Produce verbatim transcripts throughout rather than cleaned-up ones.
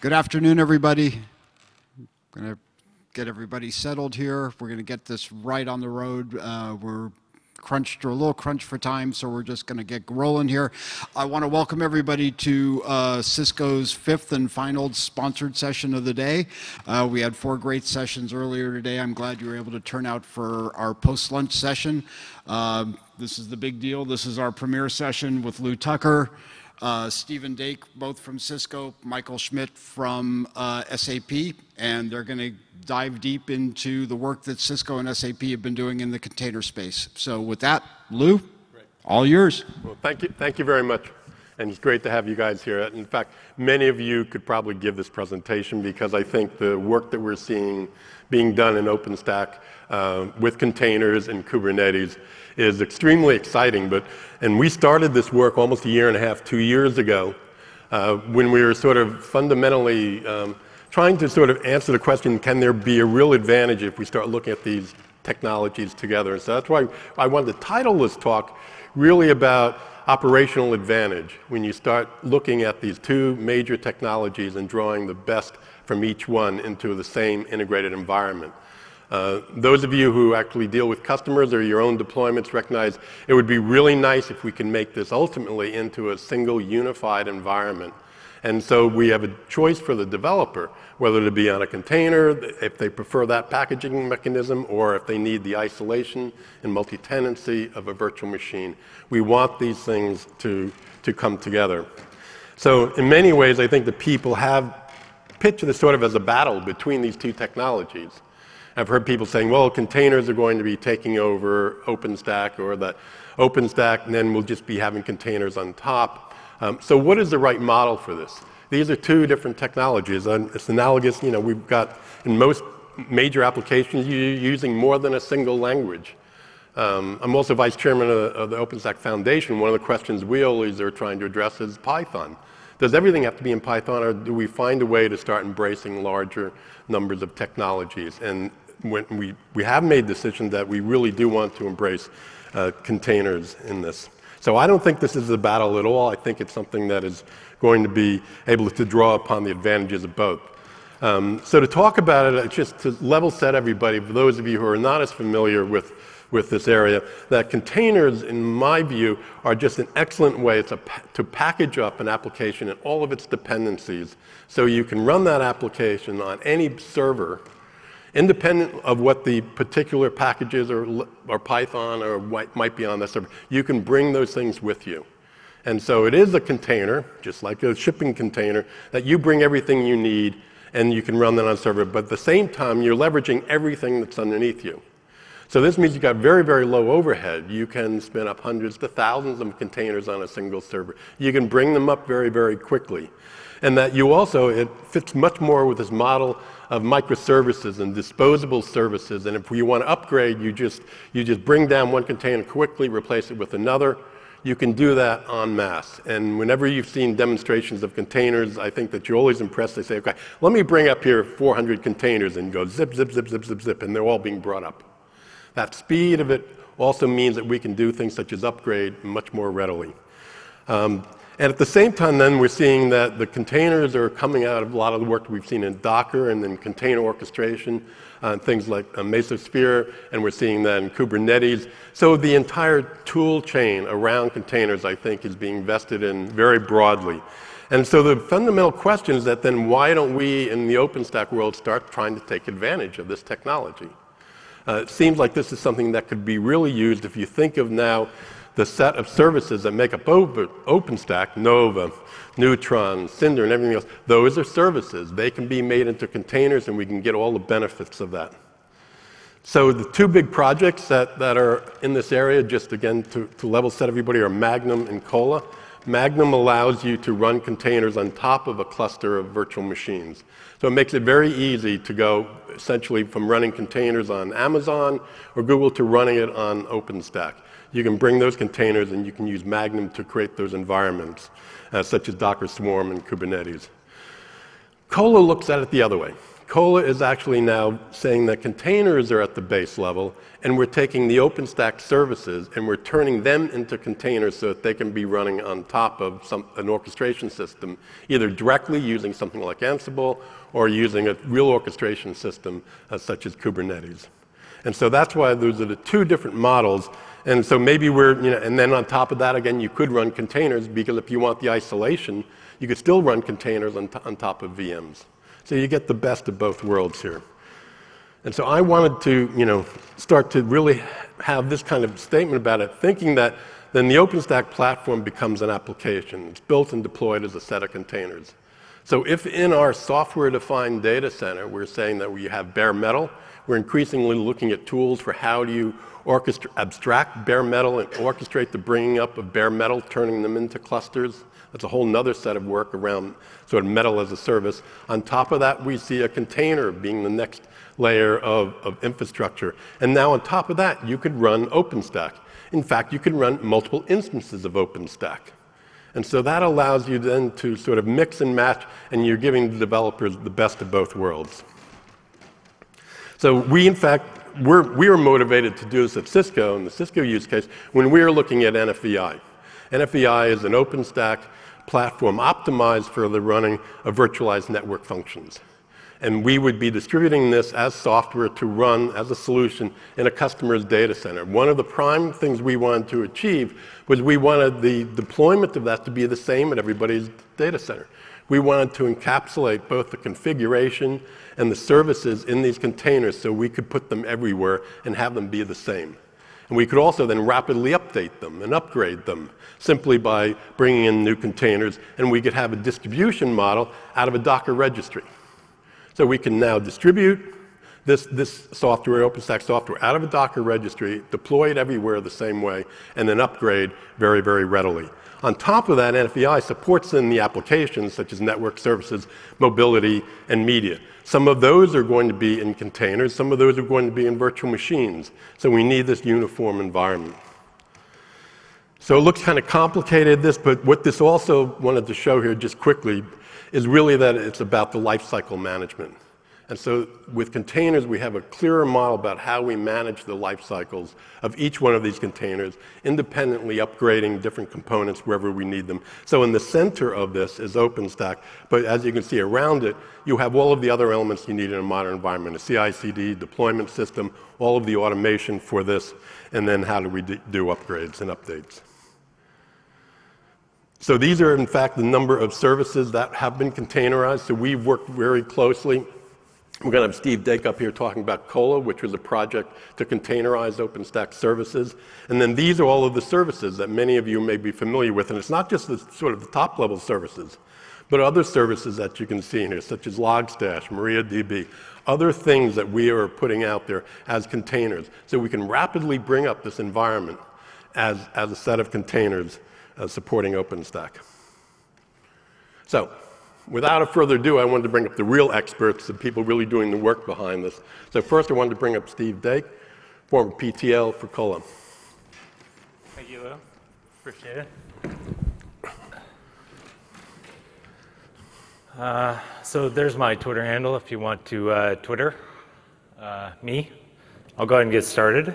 Good afternoon, everybody. I'm going to get everybody settled here. We're going to get this right on the road. Uh, we're crunched, or a little crunched for time, so we're just going to get rolling here. I want to welcome everybody to uh, Cisco's fifth and final sponsored session of the day. Uh, we had four great sessions earlier today. I'm glad you were able to turn out for our post-lunch session. Um, this is the big deal. This is our premier session with Lou Tucker, Uh, Stephen Dake, both from Cisco, Michael Schmidt from uh, S A P, and they're going to dive deep into the work that Cisco and S A P have been doing in the container space. So with that, Lou, great. All yours. Well, thank you, thank you very much, and it's great to have you guys here. In fact, many of you could probably give this presentation because I think the work that we're seeing being done in OpenStack uh, with containers and Kubernetes is extremely exciting, but, and we started this work almost a year and a half, two years ago, uh, when we were sort of fundamentally um, trying to sort of answer the question, can there be a real advantage if we start looking at these technologies together? And so that's why I wanted to title this talk really about operational advantage, when you start looking at these two major technologies and drawing the best from each one into the same integrated environment. Uh, those of you who actually deal with customers or your own deployments recognize it would be really nice if we can make this ultimately into a single unified environment. And so we have a choice for the developer, whether to be on a container, if they prefer that packaging mechanism, or if they need the isolation and multi-tenancy of a virtual machine. We want these things to, to come together. So in many ways, I think the people have pitched this sort of as a battle between these two technologies. I've heard people saying, well, containers are going to be taking over OpenStack, or that OpenStack, and then we'll just be having containers on top. Um, so what is the right model for this? These are two different technologies. And it's analogous, you know, we've got in most major applications, you're using more than a single language. Um, I'm also vice chairman of, of the OpenStack Foundation. One of the questions we always are trying to address is Python. Does everything have to be in Python, or do we find a way to start embracing larger numbers of technologies? And when we, we have made decisions that we really do want to embrace uh, containers in this. So I don't think this is a battle at all. I think it's something that is going to be able to draw upon the advantages of both. Um, so to talk about it, just to level set everybody, for those of you who are not as familiar with with this area, that containers, in my view, are just an excellent way to, to package up an application and all of its dependencies so you can run that application on any server independent of what the particular packages or, or Python or what might be on that server. You can bring those things with you. And so it is a container, just like a shipping container, that you bring everything you need and you can run that on a server, but at the same time, you're leveraging everything that's underneath you. So this means you've got very, very low overhead. You can spin up hundreds to thousands of containers on a single server. You can bring them up very, very quickly. And that you also, it fits much more with this model of microservices and disposable services. And if you want to upgrade, you just, you just bring down one container quickly, replace it with another. You can do that en masse. And whenever you've seen demonstrations of containers, I think that you're always impressed. They say, OK, let me bring up here four hundred containers, and go zip, zip, zip, zip, zip, zip, and they're all being brought up. That speed of it also means that we can do things such as upgrade much more readily. Um, and at the same time, then, we're seeing that the containers are coming out of a lot of the work that we've seen in Docker and in container orchestration, uh, things like uh, Mesosphere, and we're seeing that in Kubernetes. So the entire tool chain around containers, I think, is being invested in very broadly. And so the fundamental question is that then why don't we in the OpenStack world start trying to take advantage of this technology? Uh, it seems like this is something that could be really used if you think of now the set of services that make up OpenStack, Nova, Neutron, Cinder, and everything else. Those are services. They can be made into containers, and we can get all the benefits of that. So the two big projects that, that are in this area, just again to, to level set everybody, are Magnum and Cola. Magnum allows you to run containers on top of a cluster of virtual machines. So it makes it very easy to go essentially from running containers on Amazon or Google to running it on OpenStack. You can bring those containers and you can use Magnum to create those environments, uh, such as Docker Swarm and Kubernetes. Cola looks at it the other way. C O L A is actually now saying that containers are at the base level, and we're taking the OpenStack services and we're turning them into containers so that they can be running on top of some, an orchestration system, either directly using something like Ansible or using a real orchestration system uh, such as Kubernetes. And so that's why those are the two different models. And so maybe we're, you know, and then on top of that, again, you could run containers, because if you want the isolation, you could still run containers on, on top of V Ms. So you get the best of both worlds here. And so I wanted to, you know, start to really have this kind of statement about it, thinking that then the OpenStack platform becomes an application. It's built and deployed as a set of containers. So if in our software-defined data center we're saying that we have bare metal, we're increasingly looking at tools for how do you orchestrate, abstract bare metal and orchestrate the bringing up of bare metal, turning them into clusters. That's a whole nother set of work around sort of metal as a service. On top of that, we see a container being the next layer of, of infrastructure. And now on top of that, you could run OpenStack. In fact, you can run multiple instances of OpenStack. And so that allows you then to sort of mix and match, and you're giving the developers the best of both worlds. So we, in fact, we're, we were motivated to do this at Cisco, in the Cisco use case, when we were looking at N F V I. N F V I is an OpenStack platform optimized for the running of virtualized network functions. And we would be distributing this as software to run as a solution in a customer's data center. One of the prime things we wanted to achieve was we wanted the deployment of that to be the same at everybody's data center. We wanted to encapsulate both the configuration and the services in these containers so we could put them everywhere and have them be the same. And we could also then rapidly update them and upgrade them simply by bringing in new containers, and we could have a distribution model out of a Docker registry. So we can now distribute this, this software, OpenStack software, out of a Docker registry, deploy it everywhere the same way, and then upgrade very, very readily. On top of that, N F V I supports in the applications such as network services, mobility, and media. Some of those are going to be in containers. Some of those are going to be in virtual machines. So we need this uniform environment. So it looks kind of complicated, this, but what this also wanted to show here just quickly is really that it's about the lifecycle management. And so with containers, we have a clearer model about how we manage the life cycles of each one of these containers, independently upgrading different components wherever we need them. So in the center of this is OpenStack, but as you can see around it, you have all of the other elements you need in a modern environment, a C I C D, deployment system, all of the automation for this, and then how do we do upgrades and updates. So these are, in fact, the number of services that have been containerized. So we've worked very closely. We're going to have Steve Dake up here talking about C O L A, which was a project to containerize OpenStack services. And then these are all of the services that many of you may be familiar with. And it's not just the sort of the top-level services, but other services that you can see in here, such as Logstash, MariaDB, other things that we are putting out there as containers. So we can rapidly bring up this environment as, as a set of containers uh, supporting OpenStack. So, without a further ado, I wanted to bring up the real experts, the people really doing the work behind this. So first, I wanted to bring up Steve Dake, former P T L for C O L A. Thank you, Lou. Appreciate it. Uh, so there's my Twitter handle if you want to uh, Twitter uh, me. I'll go ahead and get started.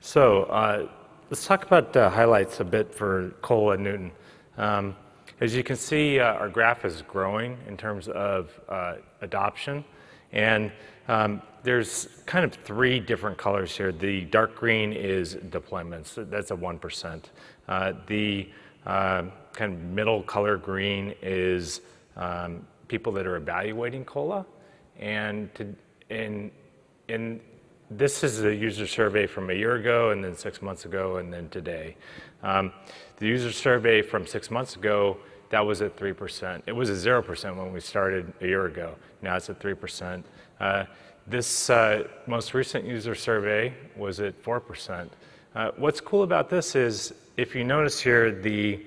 So uh, let's talk about uh, highlights a bit for C O L A Newton. Um, As you can see, uh, our graph is growing in terms of uh, adoption, and um, there's kind of three different colors here. The dark green is deployments. That's a one percent. Uh, the uh, kind of middle color green is um, people that are evaluating C O L A, and to, in, in this is a user survey from a year ago, and then six months ago, and then today. Um, the user survey from six months ago, that was at three percent. It was at zero percent when we started a year ago. Now it's at three percent. Uh, this uh, most recent user survey was at four percent. Uh, what's cool about this is, if you notice here, the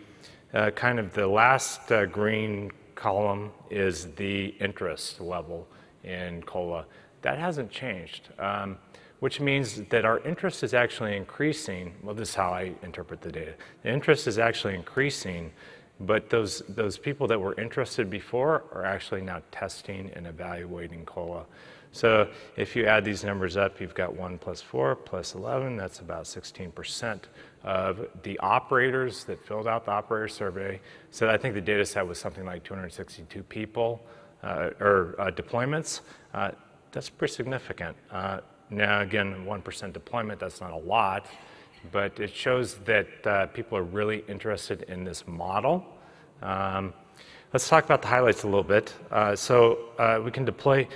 uh, kind of the last uh, green column is the interest level in C O L A. That hasn't changed, um, which means that our interest is actually increasing. Well, this is how I interpret the data. The interest is actually increasing But those, those people that were interested before are actually now testing and evaluating C O L A. So if you add these numbers up, you've got one plus four plus eleven. That's about sixteen percent of the operators that filled out the operator survey. So I think the data set was something like two hundred sixty-two people uh, or uh, deployments. Uh, that's pretty significant. Uh, now, again, one percent deployment, that's not a lot. But it shows that uh, people are really interested in this model. Um, let's talk about the highlights a little bit. Uh, so uh, we can deploy,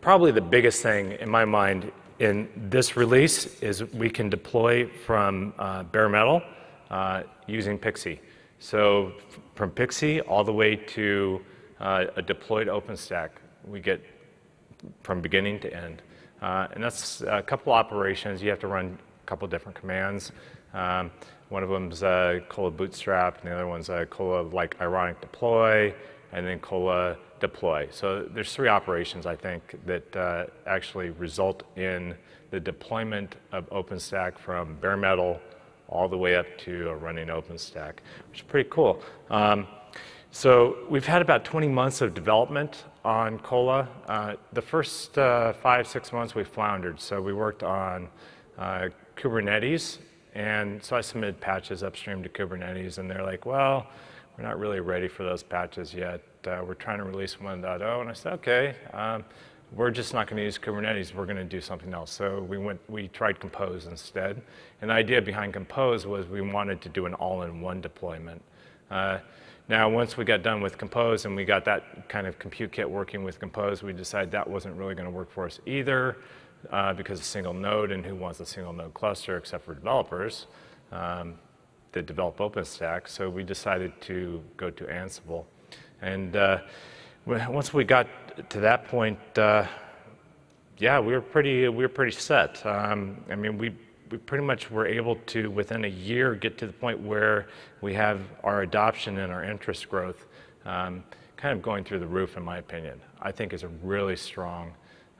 probably the biggest thing in my mind in this release is we can deploy from uh, bare metal uh, using Pixie. So from Pixie all the way to uh, a deployed OpenStack, we get from beginning to end. Uh, and that's a couple operations. You have to run couple different commands. Um, one of them's uh, C O L A bootstrap, and the other one's uh, C O L A like ironic deploy, and then C O L A deploy. So there's three operations, I think, that uh, actually result in the deployment of OpenStack from bare metal all the way up to a running OpenStack, which is pretty cool. Um, so we've had about twenty months of development on C O L A. Uh, the first uh, five, six months we floundered, so we worked on uh, Kubernetes, and so I submitted patches upstream to Kubernetes, and they're like, well, we're not really ready for those patches yet. Uh, we're trying to release one point oh, and I said, okay, um, we're just not going to use Kubernetes. We're going to do something else. So we went, we tried Compose instead, and the idea behind Compose was we wanted to do an all-in-one deployment. Uh, now, once we got done with Compose and we got that kind of compute kit working with Compose, we decided that wasn't really going to work for us either. Uh, because a single node, and who wants a single node cluster except for developers um, that develop OpenStack. So we decided to go to Ansible. And uh, once we got to that point, uh, yeah, we were pretty, we were pretty set. Um, I mean, we, we pretty much were able to, within a year, get to the point where we have our adoption and our interest growth um, kind of going through the roof, in my opinion. I think is a really strong.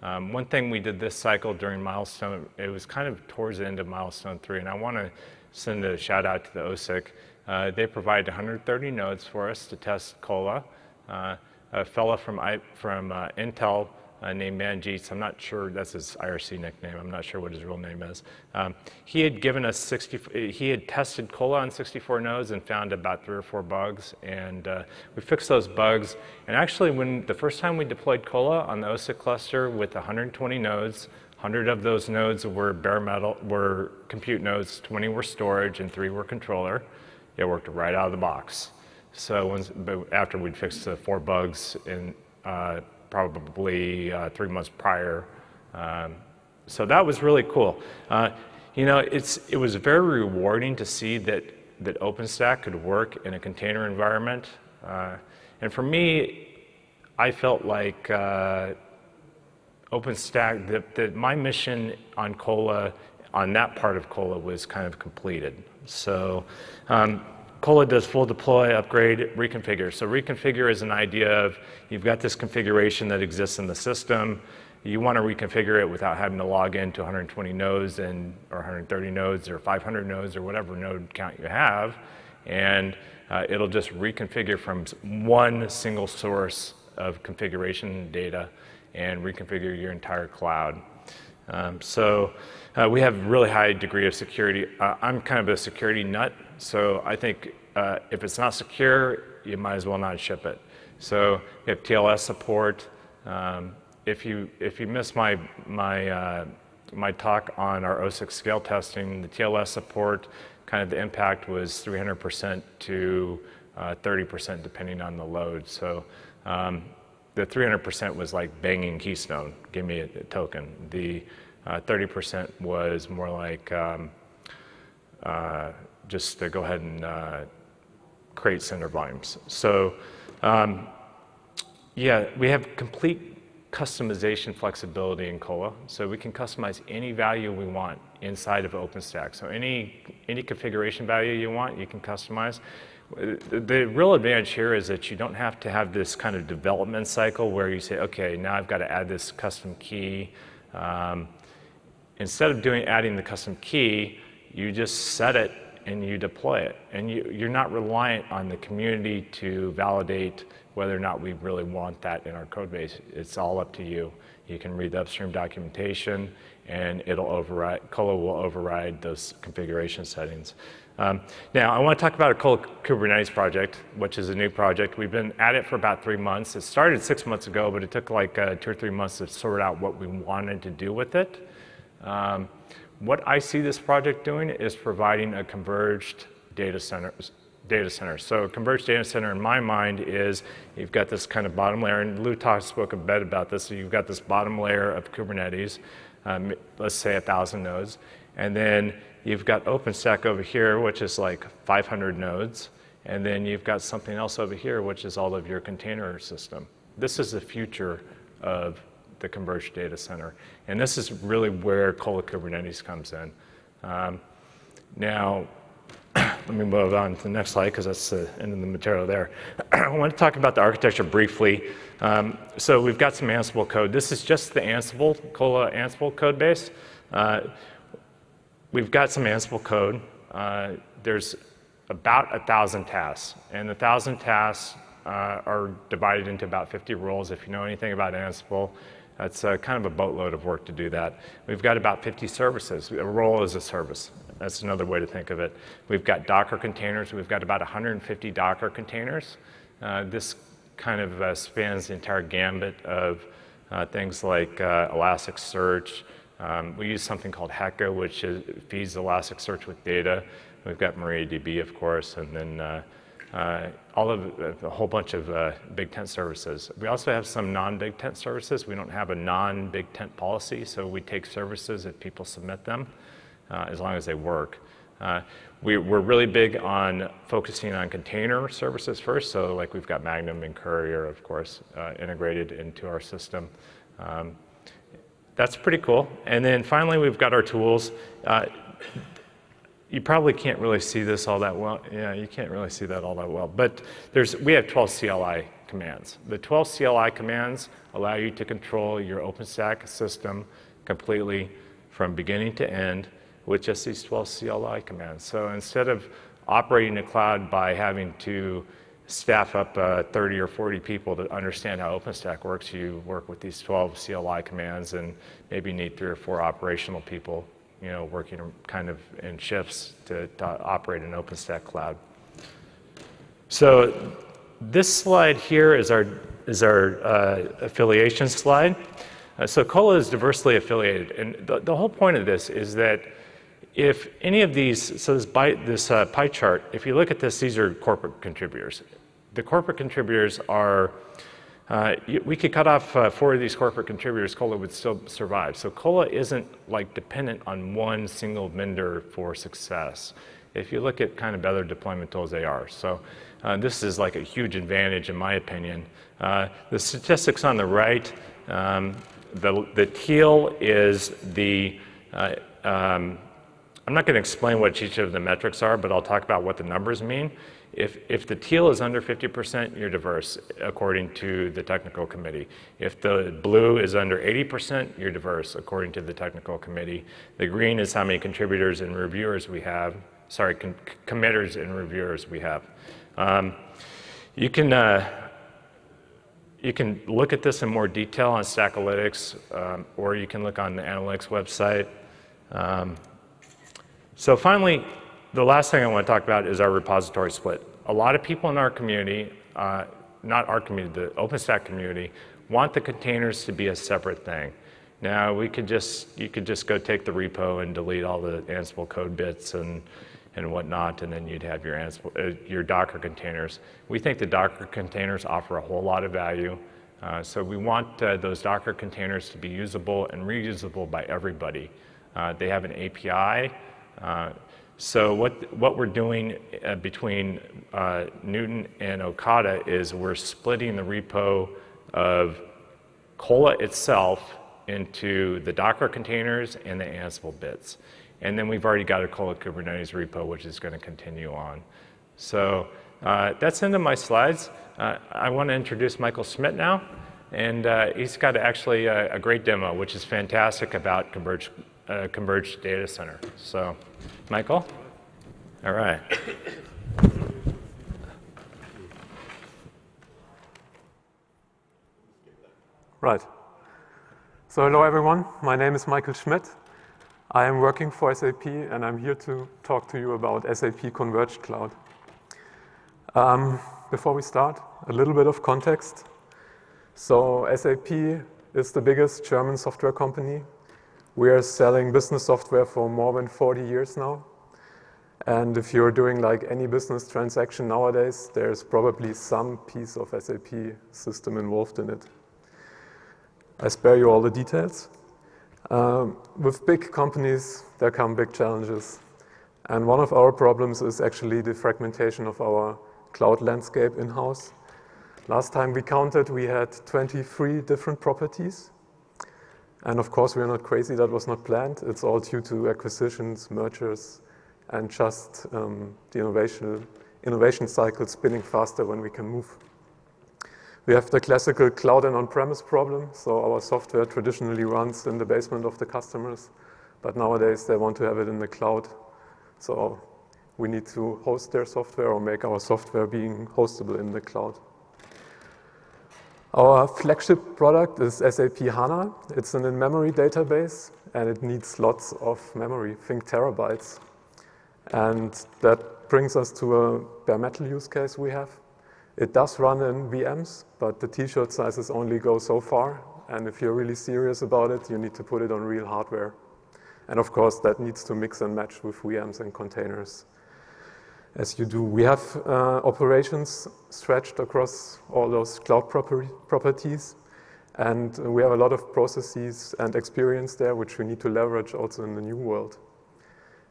Um, one thing we did this cycle during milestone, it was kind of towards the end of milestone three, and I want to send a shout out to the O S I C. Uh, they provided one hundred thirty nodes for us to test C O L A. Uh, a fellow from, I, from uh, Intel uh, named Manjeet, I'm not sure, that's his I R C nickname, I'm not sure what his real name is. Um, he had given us sixty, he had tested C O L A on sixty-four nodes and found about three or four bugs, and uh, we fixed those bugs. And actually, when the first time we deployed C O L A on the O S I C cluster with one hundred twenty nodes, one hundred of those nodes were bare metal, were compute nodes, twenty were storage, and three were controller. It worked right out of the box. So once, but after we'd fixed the four bugs in uh, probably uh, three months prior, um, so that was really cool. Uh, you know, it's it was very rewarding to see that that OpenStack could work in a container environment. Uh, and for me, I felt like uh, OpenStack, that, that my mission on C O L A, on that part of C O L A, was kind of completed. So um, C O L A does full deploy, upgrade, reconfigure. So reconfigure is an idea of you've got this configuration that exists in the system. You want to reconfigure it without having to log in to one hundred twenty nodes and or one hundred thirty nodes or five hundred nodes or whatever node count you have. And uh, it'll just reconfigure from one single source of configuration data and reconfigure your entire cloud. Um, so uh, we have really high degree of security. Uh, I'm kind of a security nut, so I think uh, if it's not secure, you might as well not ship it. So we have T L S support. Um, if you if you missed my my uh, my talk on our O S I C scale testing, the T L S support, kind of the impact was three hundred percent to uh, thirty percent depending on the load. So. Um, The three hundred percent was like banging Keystone, give me a, a token. The uh, thirty percent was more like um, uh, just to go ahead and uh, create Cinder volumes. So um, yeah, we have complete customization flexibility in C O L A. So we can customize any value we want inside of OpenStack. So any, any configuration value you want, you can customize. The real advantage here is that you don't have to have this kind of development cycle where you say, okay, now I've got to add this custom key. Um, instead of doing adding the custom key, you just set it and you deploy it. And you, you're not reliant on the community to validate whether or not we really want that in our code base. It's all up to you. You can read the upstream documentation, and it'll override, C O L A will override those configuration settings. Um, now, I want to talk about our C O L A Kubernetes project, which is a new project. We've been at it for about three months. It started six months ago, but it took like uh, two or three months to sort out what we wanted to do with it. Um, what I see this project doing is providing a converged data center. Data center. So a converged data center in my mind is you've got this kind of bottom layer, and Lou Tucker spoke a bit about this. So you've got this bottom layer of Kubernetes, um, let's say one thousand nodes, and then you've got OpenStack over here, which is like five hundred nodes, and then you've got something else over here, which is all of your container system. This is the future of the converged data center, and this is really where C O L A Kubernetes comes in. Um, now, let me move on to the next slide because that's the end of the material there. I want to talk about the architecture briefly. Um, so we've got some Ansible code. This is just the Ansible, C O L A Ansible code base. Uh, we've got some Ansible code. Uh, there's about one thousand tasks, and the one thousand tasks uh, are divided into about fifty roles. If you know anything about Ansible, that's uh, kind of a boatload of work to do that. We've got about fifty services. A role is a service. That's another way to think of it. We've got Docker containers. We've got about one hundred fifty Docker containers. Uh, this kind of uh, spans the entire gambit of uh, things like uh, Elasticsearch. Um, we use something called Heka, which is, feeds Elasticsearch with data. We've got MariaDB, of course, and then uh, uh, all of uh, a whole bunch of uh, big tent services. We also have some non-big tent services. We don't have a non-big tent policy, so we take services if people submit them. Uh, as long as they work. Uh, we, we're really big on focusing on container services first, so like we've got Magnum and Courier, of course, uh, integrated into our system. Um, that's pretty cool. And then finally, we've got our tools. Uh, you probably can't really see this all that well. Yeah, you can't really see that all that well. But there's, we have twelve C L I commands. The twelve C L I commands allow you to control your OpenStack system completely from beginning to end, with just these twelve C L I commands. So instead of operating the cloud by having to staff up uh, thirty or forty people to understand how OpenStack works, you work with these twelve C L I commands and maybe need three or four operational people, you know, working kind of in shifts to, to operate an OpenStack cloud. So this slide here is our, is our uh, affiliation slide. Uh, so C O L A is diversely affiliated, and the, the whole point of this is that if any of these, so this, by, this uh, pie chart, if you look at this, these are corporate contributors. The corporate contributors are, uh, we could cut off uh, four of these corporate contributors, C O L A would still survive. So C O L A isn't like dependent on one single vendor for success. If you look at kind of other deployment tools, they are. So uh, this is like a huge advantage in my opinion. Uh, the statistics on the right, um, the, the teal is the, uh, um, I'm not going to explain what each of the metrics are, but I'll talk about what the numbers mean. If, if the teal is under fifty percent, you're diverse, according to the technical committee. If the blue is under eighty percent, you're diverse, according to the technical committee. The green is how many contributors and reviewers we have, sorry, com committers and reviewers we have. Um, you can, uh, you can look at this in more detail on Stackalytics, um, or you can look on the analytics website. Um, So finally, the last thing I want to talk about is our repository split. A lot of people in our community, uh, not our community, the OpenStack community, want the containers to be a separate thing. Now we could just, you could just go take the repo and delete all the Ansible code bits and, and whatnot, and then you'd have your, Ansible, uh, your Docker containers. We think the Docker containers offer a whole lot of value. Uh, so we want uh, those Docker containers to be usable and reusable by everybody. Uh, they have an A P I. Uh, so what, what we're doing uh, between uh, Newton and Okada is we're splitting the repo of C O L A itself into the Docker containers and the Ansible bits. And then we've already got a C O L A Kubernetes repo, which is going to continue on. So uh, that's the end of my slides. Uh, I want to introduce Michael Schmidt now. And uh, he's got actually a, a great demo, which is fantastic about Converge Uh, converged data center. So, Michael? All right. Right. So hello, everyone. My name is Michael Schmidt. I am working for S A P, and I'm here to talk to you about S A P Converged Cloud. Um, before we start, a little bit of context. So S A P is the biggest German software company. We are selling business software for more than forty years now. And if you're doing like any business transaction nowadays, there's probably some piece of S A P system involved in it. I spare you all the details. Um, with big companies, there come big challenges. And one of our problems is actually the fragmentation of our cloud landscape in-house. Last time we counted, we had twenty-three different properties. And of course, we're not crazy. That was not planned. It's all due to acquisitions, mergers, and just um, the innovation, innovation cycle spinning faster when we can move. We have the classical cloud and on-premise problem. So our software traditionally runs in the basement of the customers, but nowadays they want to have it in the cloud. So we need to host their software or make our software being hostable in the cloud. Our flagship product is S A P HANA. It's an in-memory database, and it needs lots of memory, think terabytes. And that brings us to a bare metal use case we have. It does run in V Ms, but the t-shirt sizes only go so far. And if you're really serious about it, you need to put it on real hardware. And of course, that needs to mix and match with V Ms and containers, as you do. We have uh, operations stretched across all those cloud proper properties. And we have a lot of processes and experience there, which we need to leverage also in the new world.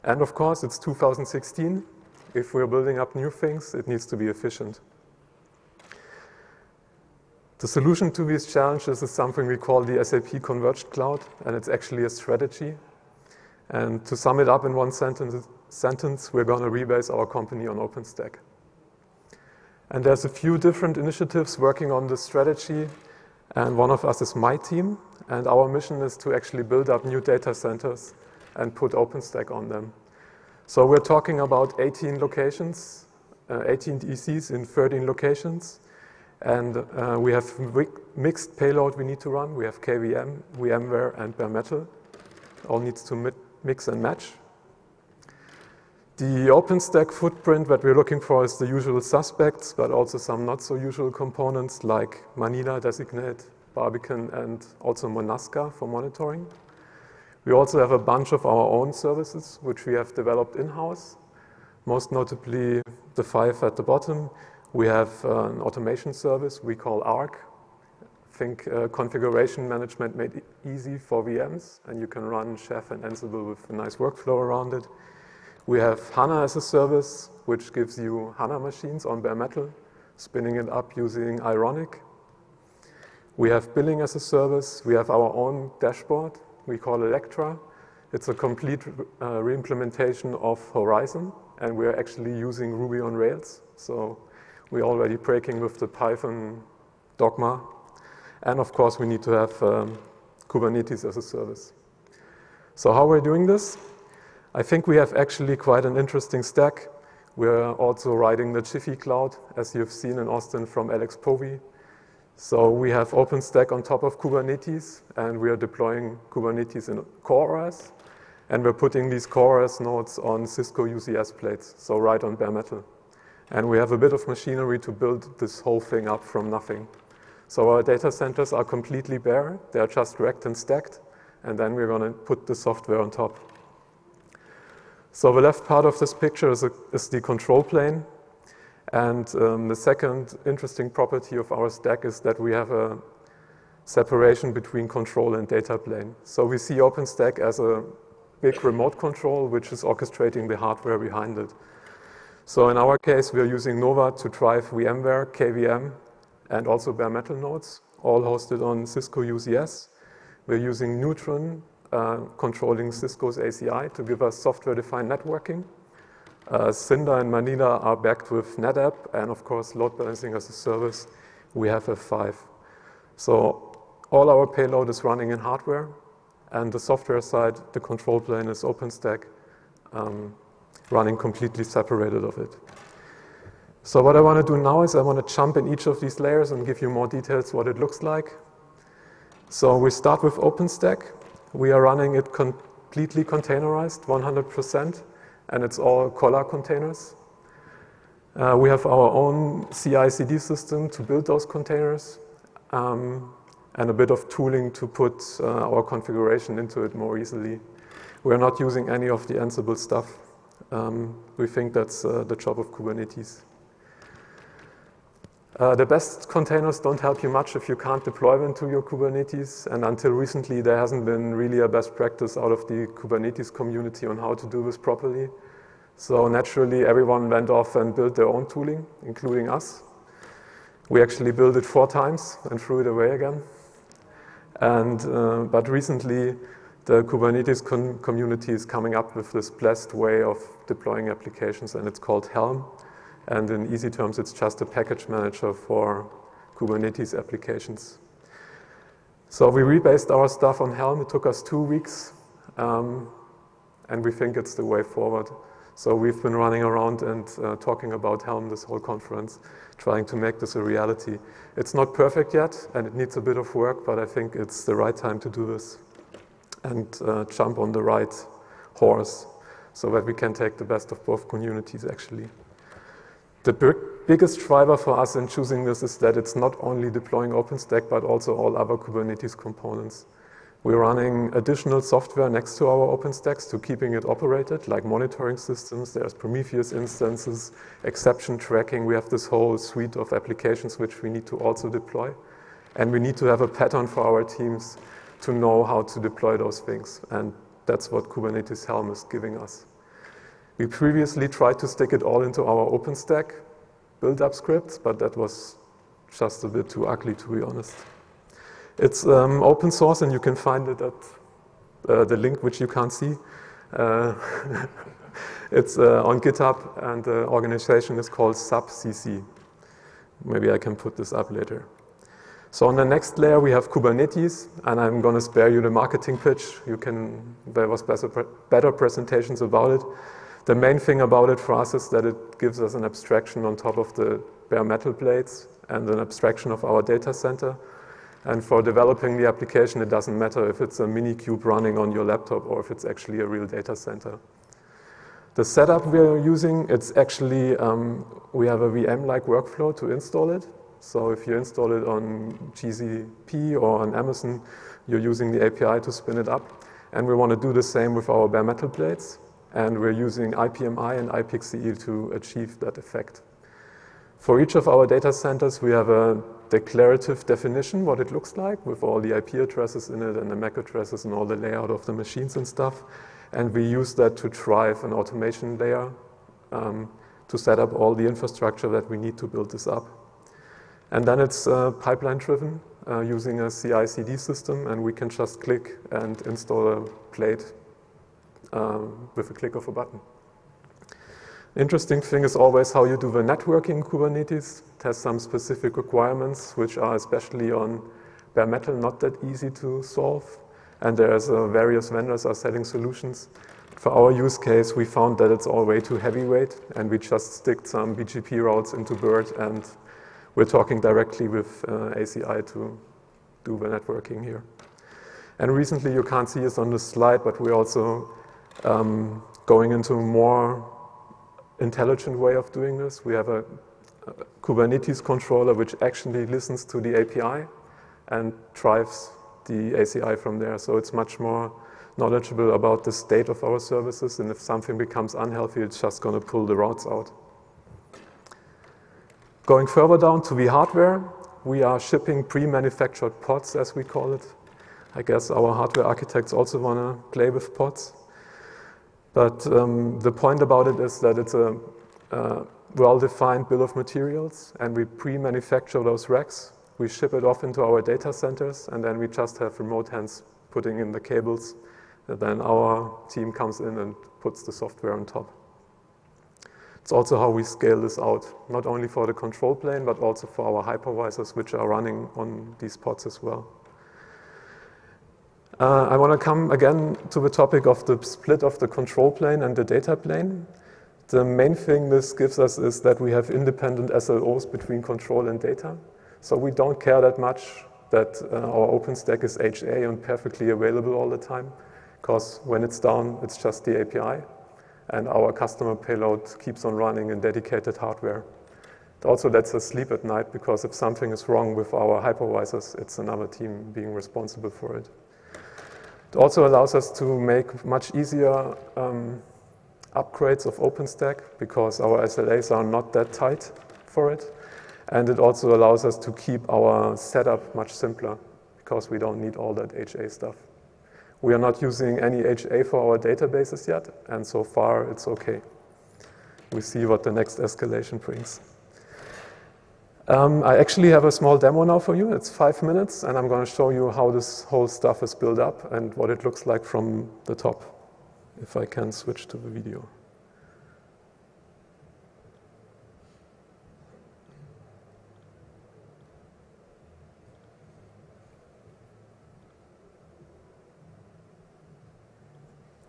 And of course, it's two thousand sixteen. If we're building up new things, it needs to be efficient. The solution to these challenges is something we call the S A P Converged Cloud, and it's actually a strategy. And to sum it up in one sentence, sentence we're going to rebase our company on OpenStack. And there's a few different initiatives working on this strategy, and one of us is my team, and our mission is to actually build up new data centers and put OpenStack on them. So we're talking about eighteen locations, uh, eighteen E Cs in thirteen locations. And uh, we have mixed payload we need to run. We have K V M, VMware, and bare metal. All needs to mi mix and match. The OpenStack footprint that we're looking for is the usual suspects, but also some not so usual components like Manila, Designate, Barbican, and also Monasca for monitoring. We also have a bunch of our own services, which we have developed in-house, most notably the five at the bottom. We have uh, an automation service we call ARC. Think uh, configuration management made it easy for V Ms, and you can run Chef and Ansible with a nice workflow around it. We have HANA as a service, which gives you HANA machines on bare metal, spinning it up using Ironic. We have billing as a service. We have our own dashboard we call Electra. It's a complete uh, reimplementation of Horizon, and we're actually using Ruby on Rails. So we're already breaking with the Python dogma. And of course, we need to have um, Kubernetes as a service. So how are we doing this? I think we have actually quite an interesting stack. We're also riding the Jiffy Cloud, as you've seen in Austin from Alex Povey. So we have OpenStack on top of Kubernetes, and we are deploying Kubernetes in CoreOS. And we're putting these CoreOS nodes on Cisco U C S plates, so right on bare metal. And we have a bit of machinery to build this whole thing up from nothing. So our data centers are completely bare. They are just racked and stacked. And then we're going to put the software on top. So the left part of this picture is, a, is the control plane. And um, the second interesting property of our stack is that we have a separation between control and data plane. So we see OpenStack as a big remote control, which is orchestrating the hardware behind it. So in our case, we're using Nova to drive VMware, K V M, and also bare metal nodes, all hosted on Cisco U C S. We're using Neutron, uh, controlling Cisco's A C I to give us software-defined networking. Uh, Cinder and Manila are backed with NetApp, and of course, load balancing as a service, we have F five. So all our payload is running in hardware, and the software side, the control plane is OpenStack. Um, running completely separated of it. So what I want to do now is I want to jump in each of these layers and give you more details what it looks like. So we start with OpenStack. We are running it completely containerized, one hundred percent, and it's all Collar containers. Uh, we have our own C I C D system to build those containers, um, and a bit of tooling to put uh, our configuration into it more easily. We're not using any of the Ansible stuff. Um, we think that's uh, the job of Kubernetes. Uh, the best containers don't help you much if you can't deploy them to your Kubernetes, and until recently there hasn't been really a best practice out of the Kubernetes community on how to do this properly. So naturally everyone went off and built their own tooling, including us. We actually built it four times and threw it away again. And, uh, but recently the Kubernetes com community is coming up with this blessed way of deploying applications, and it's called Helm. And in easy terms, it's just a package manager for Kubernetes applications. So we rebased our stuff on Helm. It took us two weeks, um, and we think it's the way forward. So we've been running around and uh, talking about Helm this whole conference, trying to make this a reality. It's not perfect yet, and it needs a bit of work, but I think it's the right time to do this and uh, jump on the right horse so that we can take the best of both communities, actually. The big, biggest driver for us in choosing this is that it's not only deploying OpenStack, but also all other Kubernetes components. We're running additional software next to our OpenStacks to keeping it operated, like monitoring systems. There's Prometheus instances, exception tracking. We have this whole suite of applications which we need to also deploy. And we need to have a pattern for our teams to know how to deploy those things. And that's what Kubernetes Helm is giving us. We previously tried to stick it all into our OpenStack build-up scripts, but that was just a bit too ugly, to be honest. It's um, open source, and you can find it at uh, the link, which you can't see. Uh, it's uh, on GitHub, and the organization is called SubCC. Maybe I can put this up later. So on the next layer, we have Kubernetes, and I'm going to spare you the marketing pitch. You can, there was better presentations about it. The main thing about it for us is that it gives us an abstraction on top of the bare metal plates and an abstraction of our data center. And for developing the application, it doesn't matter if it's a mini cube running on your laptop or if it's actually a real data center. The setup we are using, it's actually, um, we have a V M-like workflow to install it. So if you install it on G C P or on Amazon, you're using the A P I to spin it up. And we want to do the same with our bare metal plates. And we're using I P M I and I P X E to achieve that effect. For each of our data centers, we have a declarative definition, what it looks like, with all the I P addresses in it and the M A C addresses and all the layout of the machines and stuff. And we use that to drive an automation layer um, to set up all the infrastructure that we need to build this up. And then it's uh, pipeline driven uh, using a C I C D system, and we can just click and install a plate Um, with a click of a button. Interesting thing is always how you do the networking in Kubernetes. It has some specific requirements which are especially on bare metal not that easy to solve, and there's uh, various vendors are selling solutions. For our use case, we found that it's all way too heavyweight, and we just sticked some B G P routes into BERT, and we're talking directly with uh, A C I to do the networking here. And recently, you can't see us on this slide, but we also Um, going into a more intelligent way of doing this. We have a, a Kubernetes controller which actually listens to the A P I and drives the A C I from there. So it's much more knowledgeable about the state of our services, and if something becomes unhealthy, it's just going to pull the routes out. Going further down to the hardware, we are shipping pre-manufactured pods, as we call it. I guess our hardware architects also want to play with pods. But um, the point about it is that it's a uh, well-defined bill of materials, and we pre-manufacture those racks. We ship it off into our data centers, and then we just have remote hands putting in the cables. And then our team comes in and puts the software on top. It's also how we scale this out, not only for the control plane, but also for our hypervisors, which are running on these pods as well. Uh, I want to come again to the topic of the split of the control plane and the data plane. The main thing this gives us is that we have independent S L Os between control and data. So we don't care that much that uh, our OpenStack is H A and perfectly available all the time, because when it's down, it's just the A P I. And our customer payload keeps on running in dedicated hardware. It also lets us sleep at night, because if something is wrong with our hypervisors, it's another team being responsible for it. It also allows us to make much easier um, upgrades of OpenStack, because our S L As are not that tight for it. And it also allows us to keep our setup much simpler, because we don't need all that H A stuff. We are not using any H A for our databases yet, and so far it's okay. We see what the next escalation brings. Um, I actually have a small demo now for you. It's five minutes, and I'm going to show you how this whole stuff is built up and what it looks like from the top, if I can switch to the video.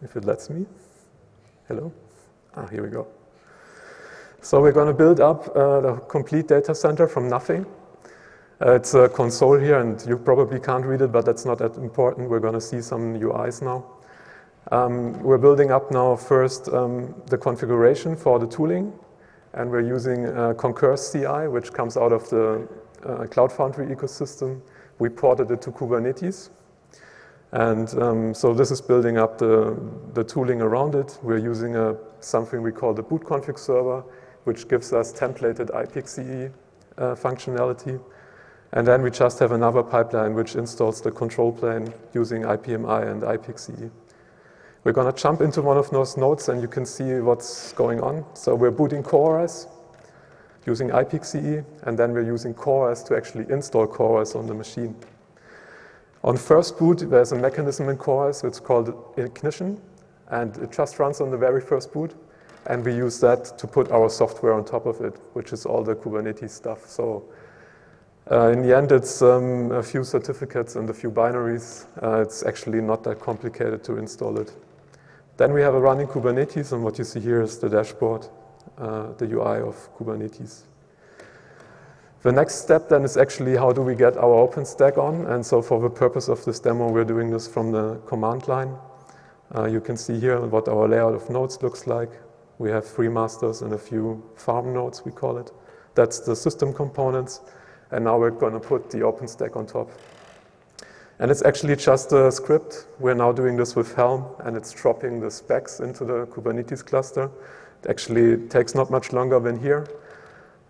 If it lets me. Hello. Ah, here we go. So we're going to build up uh, the complete data center from nothing. Uh, it's a console here, and you probably can't read it, but that's not that important. We're going to see some U Is now. Um, we're building up now first um, the configuration for the tooling, and we're using uh, Concur's C I, which comes out of the uh, Cloud Foundry ecosystem. We ported it to Kubernetes. And um, so this is building up the, the tooling around it. We're using a, something we call the boot config server, which gives us templated I P X E uh, functionality. And then we just have another pipeline which installs the control plane using I P M I and I P X E. We're going to jump into one of those nodes, and you can see what's going on. So we're booting CoreOS using I P X E, and then we're using CoreOS to actually install CoreOS on the machine. On first boot, there's a mechanism in CoreOS, it's called ignition, and it just runs on the very first boot, and we use that to put our software on top of it, which is all the Kubernetes stuff. So uh, in the end, it's um, a few certificates and a few binaries. Uh, it's actually not that complicated to install it. Then we have a running Kubernetes, and what you see here is the dashboard, uh, the U I of Kubernetes. The next step then is actually how do we get our OpenStack on, and so for the purpose of this demo, we're doing this from the command line. Uh, you can see here what our layout of nodes looks like. We have three masters and a few farm nodes, we call it. That's the system components, and now we're going to put the OpenStack on top. And it's actually just a script. We're now doing this with Helm, and it's dropping the specs into the Kubernetes cluster. It actually takes not much longer than here.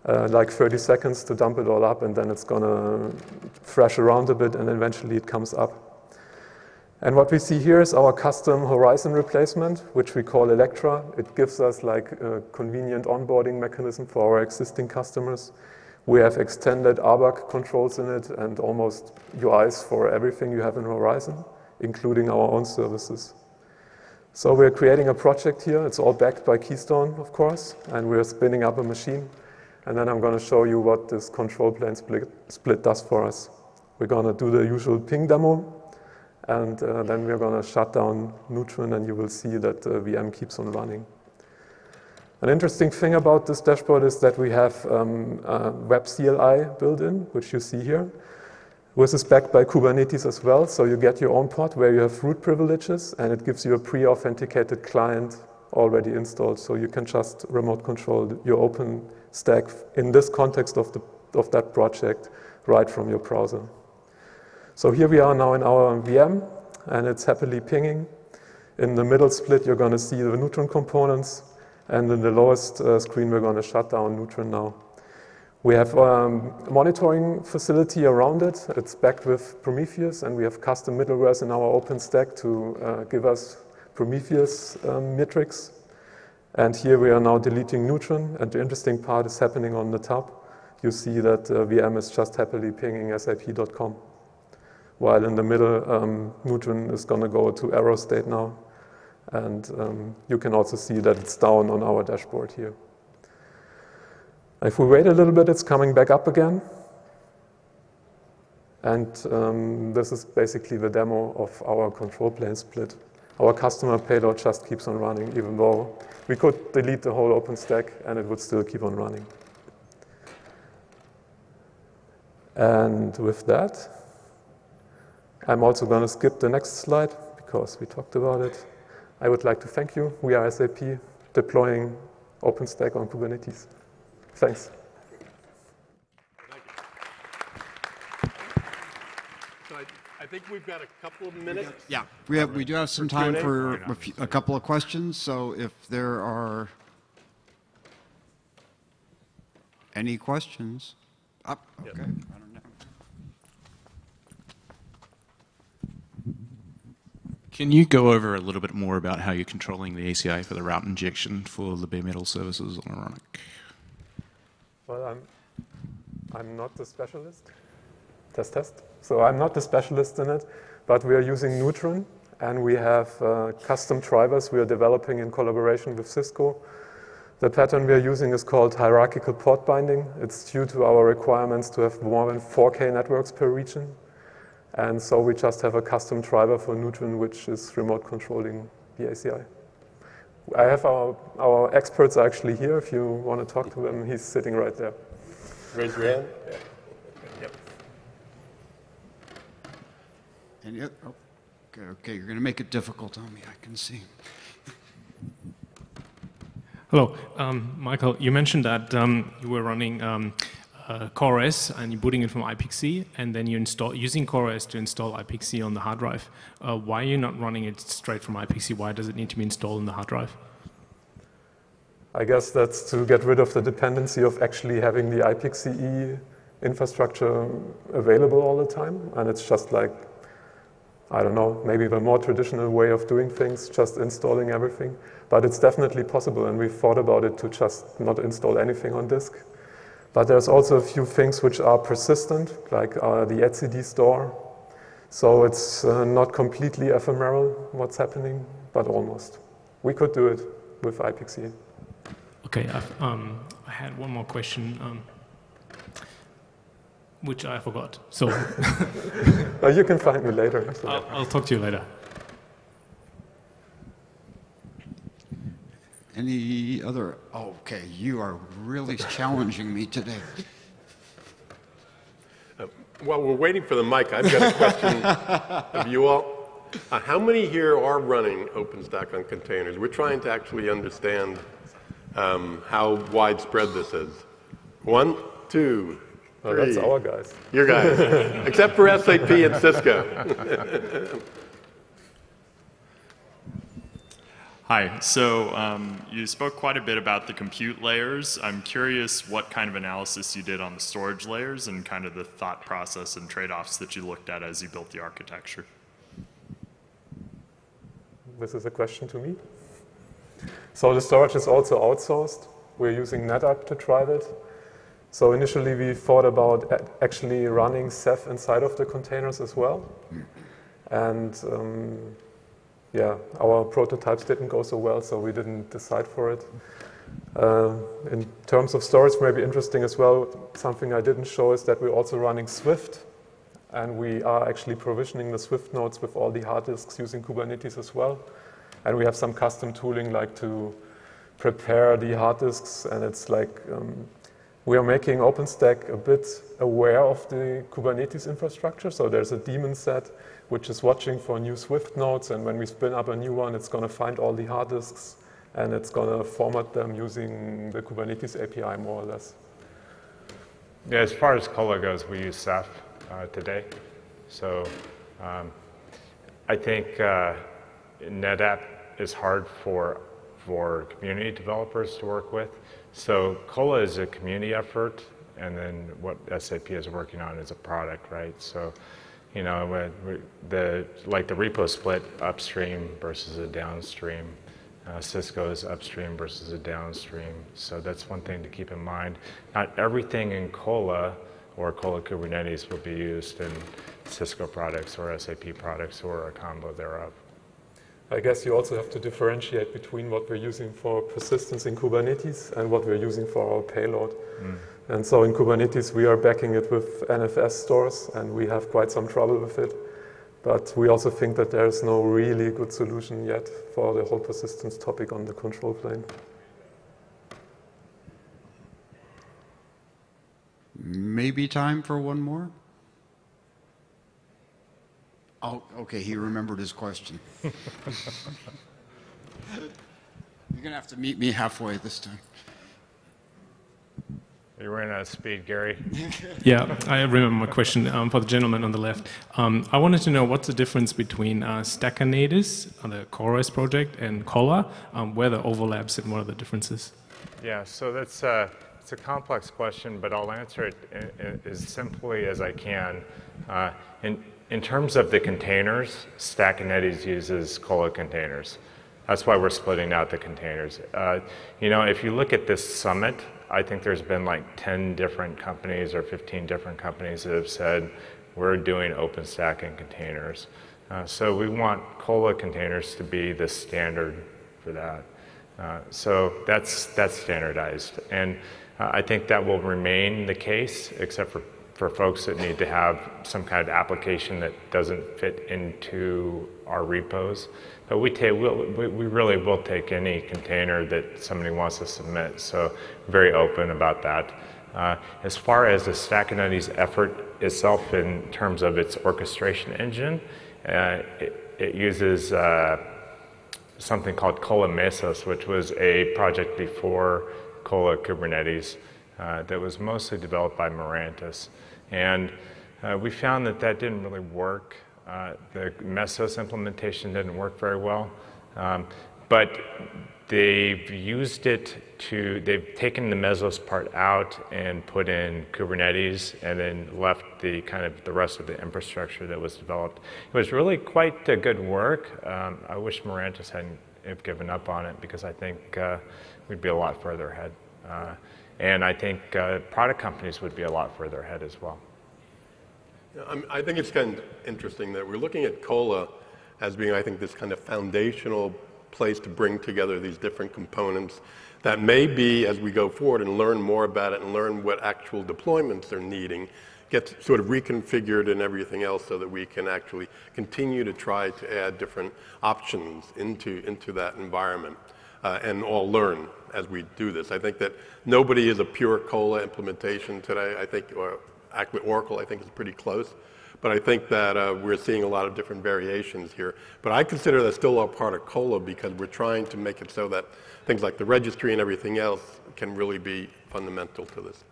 Uh, like thirty seconds to dump it all up, and then it's going to thrash around a bit, and eventually it comes up. And what we see here is our custom Horizon replacement, which we call Electra. It gives us like a convenient onboarding mechanism for our existing customers. We have extended R B A C controls in it and almost U Is for everything you have in Horizon, including our own services. So we're creating a project here. It's all backed by Keystone, of course, and we're spinning up a machine. And then I'm going to show you what this control plane split, split does for us. We're going to do the usual ping demo, and uh, then we're going to shut down Neutron, and you will see that the V M keeps on running. An interesting thing about this dashboard is that we have um, a web C L I built in, which you see here. This is backed by Kubernetes as well, so you get your own pod where you have root privileges, and it gives you a pre-authenticated client already installed, so you can just remote control your open stack in this context of, the, of that project right from your browser. So here we are now in our V M, and it's happily pinging. In the middle split, you're going to see the Neutron components, and in the lowest uh, screen, we're going to shut down Neutron now. We have um, a monitoring facility around it. It's backed with Prometheus, and we have custom middlewares in our OpenStack to uh, give us Prometheus um, metrics. And here we are now deleting Neutron, and the interesting part is happening on the top. You see that uh, V M is just happily pinging S A P dot com, while in the middle, um, Neutron is going to go to error state now. And um, you can also see that it's down on our dashboard here. If we wait a little bit, it's coming back up again. And um, this is basically the demo of our control plane split. our customer payload just keeps on running, even though we could delete the whole OpenStack and it would still keep on running. And with that, I'm also going to skip the next slide because we talked about it. I would like to thank you. We are S A P deploying OpenStack on Kubernetes. Thanks. I think we've got a couple of minutes. Yeah, we have. We do have some time for a, few, a couple of questions. So if there are any questions, oh, okay. Yep. I don't know. Can you go over a little bit more about how you're controlling the A C I for the route injection for the bare metal services on Ironic? Well, I'm I'm not the specialist. Test test. So I'm not the specialist in it, but we are using Neutron, and we have uh, custom drivers we are developing in collaboration with Cisco. The pattern we are using is called hierarchical port binding. It's due to our requirements to have more than four K networks per region. And so we just have a custom driver for Neutron, which is remote controlling the A C I. I have our, our experts actually here. If you want to talk to him, he's sitting right there. Raise your hand. Yeah. And yet, oh, okay, okay, you're going to make it difficult on me, I can see. Hello, um, Michael, you mentioned that um, you were running um, uh, CoreOS and you're booting it from I P X E, and then you install using CoreOS to install I P X E on the hard drive. Uh, why are you not running it straight from I P X E? Why does it need to be installed on the hard drive? I guess that's to get rid of the dependency of actually having the I P X E infrastructure available all the time, and it's just like, I don't know, maybe the more traditional way of doing things, just installing everything. But it's definitely possible, and we've thought about it to just not install anything on disk. But there's also a few things which are persistent, like uh, the etcd store. So it's uh, not completely ephemeral what's happening, but almost. We could do it with I P X E. Okay, um, I had one more question. Um Which I forgot. So well, you can find me later. So. I'll, I'll talk to you later. Any other? Oh, okay, you are really challenging me today. Uh, while we're waiting for the mic, I've got a question of you all. Uh, how many here are running OpenStack on containers? We're trying to actually understand um, how widespread this is. One, two. Well, that's our guys. Your guys, except for S A P and Cisco. Hi, so um, you spoke quite a bit about the compute layers. I'm curious what kind of analysis you did on the storage layers and kind of the thought process and trade-offs that you looked at as you built the architecture. This is a question to me. So the storage is also outsourced. We're using NetApp to drive it. So initially we thought about actually running Ceph inside of the containers as well. And um, yeah, our prototypes didn't go so well, so we didn't decide for it. Uh, in terms of storage, maybe interesting as well, something I didn't show is that we're also running Swift, and we are actually provisioning the Swift nodes with all the hard disks using Kubernetes as well. And we have some custom tooling like to prepare the hard disks, and it's like, um, we are making OpenStack a bit aware of the Kubernetes infrastructure. So there's a daemon set which is watching for new Swift nodes. And when we spin up a new one, it's going to find all the hard disks and it's going to format them using the Kubernetes A P I more or less. Yeah, as far as Cola goes, we use Ceph uh, today. So um, I think uh, NetApp is hard for, for community developers to work with. So COLA is a community effort, and then what S A P is working on is a product, right? So, you know, the, like the repo split, upstream versus a downstream. Uh, Cisco is upstream versus a downstream. So that's one thing to keep in mind. Not everything in COLA or COLA Kubernetes will be used in Cisco products or S A P products or a combo thereof. I guess you also have to differentiate between what we're using for persistence in Kubernetes and what we're using for our payload. Mm. And so in Kubernetes, we are backing it with N F S stores, and we have quite some trouble with it. But we also think that there is no really good solution yet for the whole persistence topic on the control plane. Maybe time for one more? Oh, okay, he remembered his question. You're going to have to meet me halfway this time. You're running out of speed, Gary. Yeah, I remember my question um, for the gentleman on the left. Um, I wanted to know what's the difference between uh, Stackanetes, the CoreOS project, and Cola, um, where the overlaps and what are the differences? Yeah, so that's uh, it's a complex question, but I'll answer it in, in, as simply as I can. Uh, in, in terms of the containers, Stackanetes uses Cola containers. That's why we're splitting out the containers. Uh, you know, if you look at this summit, I think there's been like ten different companies or fifteen different companies that have said, we're doing OpenStack and containers. Uh, so we want Cola containers to be the standard for that. Uh, so that's, that's standardized. And uh, I think that will remain the case, except for, for folks that need to have some kind of application that doesn't fit into our repos. But we, take, we'll, we really will take any container that somebody wants to submit, so very open about that. Uh, as far as the Stackanetes effort itself in terms of its orchestration engine, uh, it, it uses uh, something called Cola Mesos, which was a project before Cola Kubernetes uh, that was mostly developed by Mirantis. And uh, we found that that didn't really work. Uh, the Mesos implementation didn't work very well, um, but they've used it to, they've taken the Mesos part out and put in Kubernetes and then left the kind of the rest of the infrastructure that was developed. It was really quite a good work. Um, I wish Mirantis hadn't have given up on it because I think uh, we'd be a lot further ahead. Uh, and I think uh, product companies would be a lot further ahead as well. I think it's kind of interesting that we're looking at Cola as being, I think, this kind of foundational place to bring together these different components that may be, as we go forward and learn more about it and learn what actual deployments they're needing, gets sort of reconfigured and everything else so that we can actually continue to try to add different options into, into that environment uh, and all learn as we do this. I think that nobody is a pure Cola implementation today, I think, or, Oracle, I think, is pretty close, but I think that uh, we're seeing a lot of different variations here. But I consider that still a part of Cola because we're trying to make it so that things like the registry and everything else can really be fundamental to this.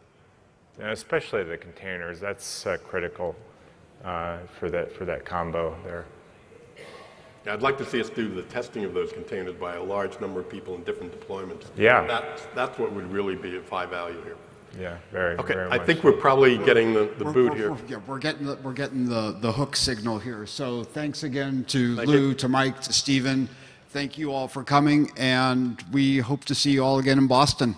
Yeah, especially the containers, that's uh, critical uh, for that for that combo there. Yeah, I'd like to see us do the testing of those containers by a large number of people in different deployments. Yeah, that's that's what would really be of high value here. Yeah, very, okay, very I much. think we're probably getting the, the we're, boot we're, here. We're, yeah, we're getting, the, we're getting the, the hook signal here. So thanks again to Thank Lou, you. to Mike, to Stephen. Thank you all for coming, and we hope to see you all again in Boston.